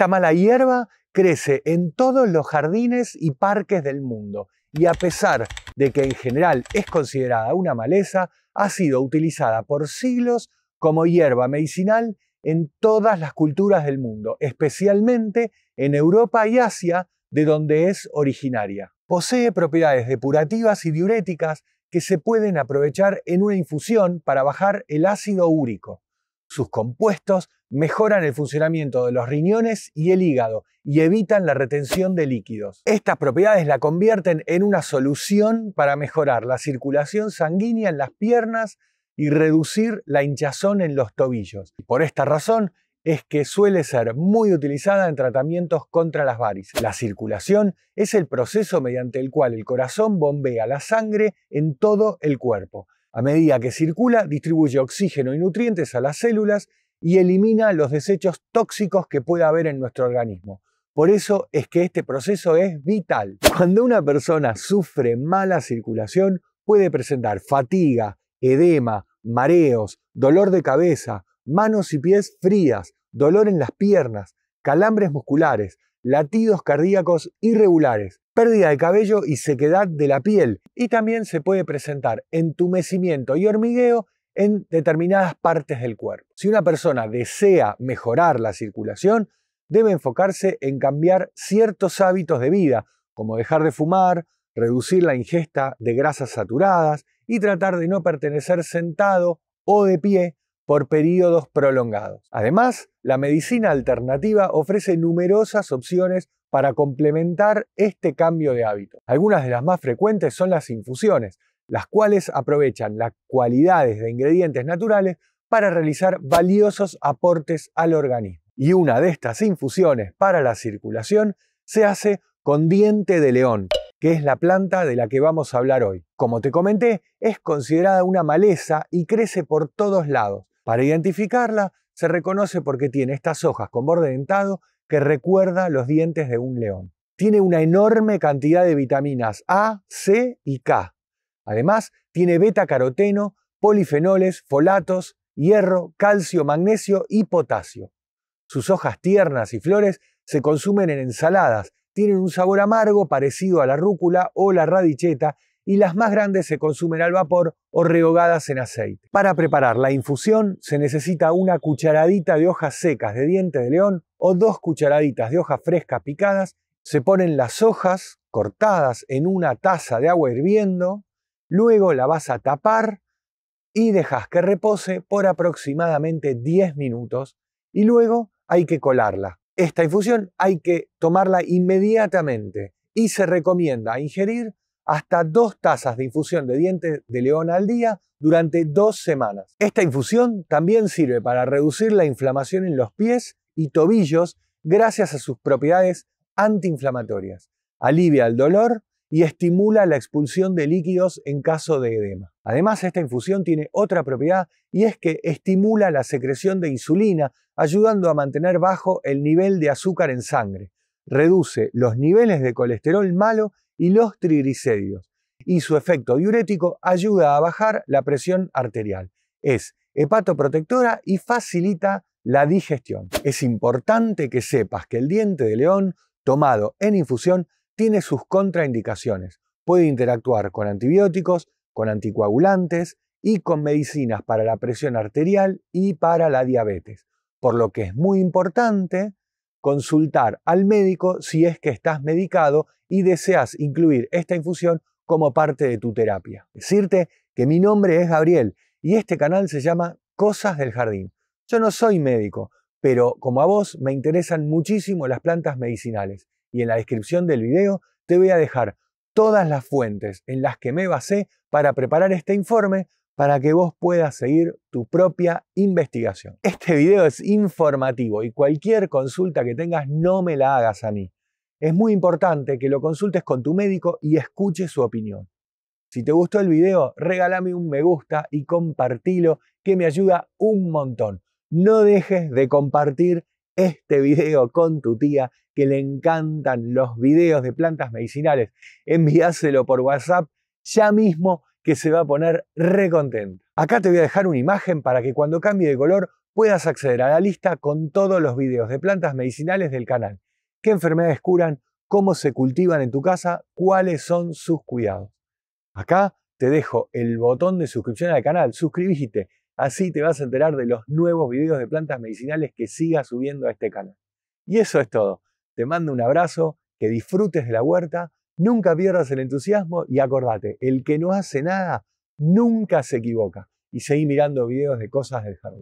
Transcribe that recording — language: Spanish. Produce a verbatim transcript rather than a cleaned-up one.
Esta mala hierba crece en todos los jardines y parques del mundo y, a pesar de que en general es considerada una maleza, ha sido utilizada por siglos como hierba medicinal en todas las culturas del mundo, especialmente en Europa y Asia, de donde es originaria. Posee propiedades depurativas y diuréticas que se pueden aprovechar en una infusión para bajar el ácido úrico. Sus compuestos mejoran el funcionamiento de los riñones y el hígado y evitan la retención de líquidos. Estas propiedades la convierten en una solución para mejorar la circulación sanguínea en las piernas y reducir la hinchazón en los tobillos. Por esta razón es que suele ser muy utilizada en tratamientos contra las varices. La circulación es el proceso mediante el cual el corazón bombea la sangre en todo el cuerpo. A medida que circula, distribuye oxígeno y nutrientes a las células y elimina los desechos tóxicos que pueda haber en nuestro organismo. Por eso es que este proceso es vital. Cuando una persona sufre mala circulación, puede presentar fatiga, edema, mareos, dolor de cabeza, manos y pies frías, dolor en las piernas, calambres musculares, latidos cardíacos irregulares, pérdida de cabello y sequedad de la piel, y también se puede presentar entumecimiento y hormigueo en determinadas partes del cuerpo. Si una persona desea mejorar la circulación, debe enfocarse en cambiar ciertos hábitos de vida, como dejar de fumar, reducir la ingesta de grasas saturadas y tratar de no permanecer sentado o de pie por periodos prolongados. Además, la medicina alternativa ofrece numerosas opciones para complementar este cambio de hábito. Algunas de las más frecuentes son las infusiones, las cuales aprovechan las cualidades de ingredientes naturales para realizar valiosos aportes al organismo. Y una de estas infusiones para la circulación se hace con diente de león, que es la planta de la que vamos a hablar hoy. Como te comenté, es considerada una maleza y crece por todos lados. Para identificarla, se reconoce porque tiene estas hojas con borde dentado que recuerda los dientes de un león. Tiene una enorme cantidad de vitaminas A, C y K. Además, tiene beta-caroteno, polifenoles, folatos, hierro, calcio, magnesio y potasio. Sus hojas tiernas y flores se consumen en ensaladas, tienen un sabor amargo parecido a la rúcula o la radicheta, y las más grandes se consumen al vapor o rehogadas en aceite. Para preparar la infusión se necesita una cucharadita de hojas secas de diente de león o dos cucharaditas de hojas frescas picadas. Se ponen las hojas cortadas en una taza de agua hirviendo, luego la vas a tapar y dejas que repose por aproximadamente diez minutos y luego hay que colarla. Esta infusión hay que tomarla inmediatamente y se recomienda ingerir hasta dos tazas de infusión de diente de león al día durante dos semanas. Esta infusión también sirve para reducir la inflamación en los pies y tobillos gracias a sus propiedades antiinflamatorias. Alivia el dolor y estimula la expulsión de líquidos en caso de edema. Además, esta infusión tiene otra propiedad y es que estimula la secreción de insulina, ayudando a mantener bajo el nivel de azúcar en sangre. Reduce los niveles de colesterol malo y los triglicéridos, y su efecto diurético ayuda a bajar la presión arterial. Es hepatoprotectora y facilita la digestión. Es importante que sepas que el diente de león, tomado en infusión, tiene sus contraindicaciones. Puede interactuar con antibióticos, con anticoagulantes y con medicinas para la presión arterial y para la diabetes, por lo que es muy importante consultar al médico si es que estás medicado y deseas incluir esta infusión como parte de tu terapia. Decirte que mi nombre es Gabriel y este canal se llama Cosas del Jardín. Yo no soy médico, pero como a vos me interesan muchísimo las plantas medicinales y en la descripción del video te voy a dejar todas las fuentes en las que me basé para preparar este informe, para que vos puedas seguir tu propia investigación. Este video es informativo y cualquier consulta que tengas no me la hagas a mí. Es muy importante que lo consultes con tu médico y escuches su opinión. Si te gustó el video, regálame un me gusta y compartilo, que me ayuda un montón. No dejes de compartir este video con tu tía, que le encantan los videos de plantas medicinales. Envíaselo por WhatsApp ya mismo, que se va a poner recontenta. Acá te voy a dejar una imagen para que cuando cambie de color puedas acceder a la lista con todos los videos de plantas medicinales del canal. ¿Qué enfermedades curan? ¿Cómo se cultivan en tu casa? ¿Cuáles son sus cuidados? Acá te dejo el botón de suscripción al canal. Suscríbete, así te vas a enterar de los nuevos videos de plantas medicinales que siga subiendo a este canal. Y eso es todo. Te mando un abrazo, que disfrutes de la huerta, nunca pierdas el entusiasmo y acordate, el que no hace nada nunca se equivoca. Y seguí mirando videos de Cosas del Jardín.